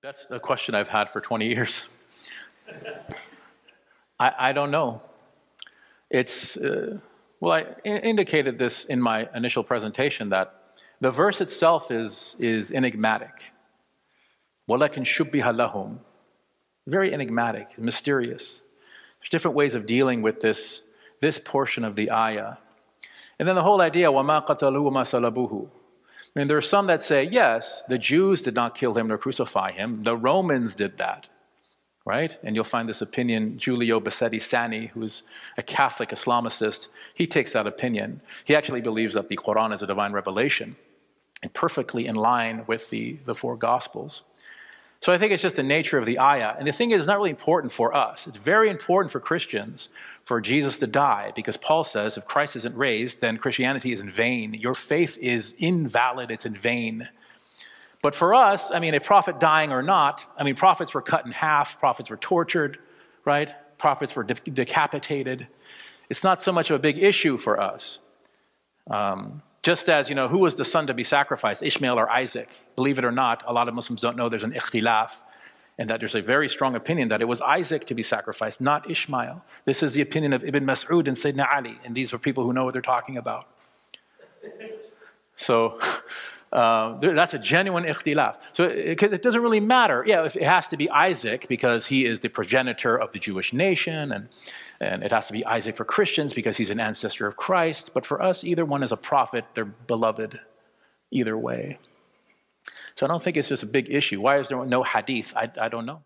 That's the question I've had for 20 years. I don't know. It's, well, I indicated this in my initial presentation that the verse itself is enigmatic. وَلَكِنْ شُبِّهَ لَهُمْ. Very enigmatic, mysterious. There's different ways of dealing with this portion of the ayah. And then the whole idea, وَمَا قَتَلُوا وَمَا صَلَبُوهُ. I mean, there are some that say, yes, the Jews did not kill him or crucify him. The Romans did that, right? And you'll find this opinion, Giulio Bassetti Sani, who's a Catholic Islamicist, he takes that opinion. He actually believes that the Qur'an is a divine revelation and perfectly in line with the four Gospels. So I think it's just the nature of the ayah. And the thing is, it's not really important for us. It's very important for Christians for Jesus to die, because Paul says if Christ isn't raised, then Christianity is in vain. Your faith is invalid. It's in vain. But for us, I mean, a prophet dying or not, I mean, prophets were cut in half. Prophets were tortured, right? Prophets were decapitated. It's not so much of a big issue for us. Just as, you know, who was the son to be sacrificed, Ishmael or Isaac? Believe it or not, a lot of Muslims don't know there's an ikhtilaf, and that there's a very strong opinion that it was Isaac to be sacrificed, not Ishmael. This is the opinion of Ibn Mas'ud and Sayyidina Ali, and these are people who know what they're talking about. So that's a genuine ikhtilaf. So it doesn't really matter. Yeah, it has to be Isaac because he is the progenitor of the Jewish nation, and it has to be Isaac for Christians because he's an ancestor of Christ. But for us, either one is a prophet. They're beloved either way. So I don't think it's just a big issue. Why is there no hadith? I don't know.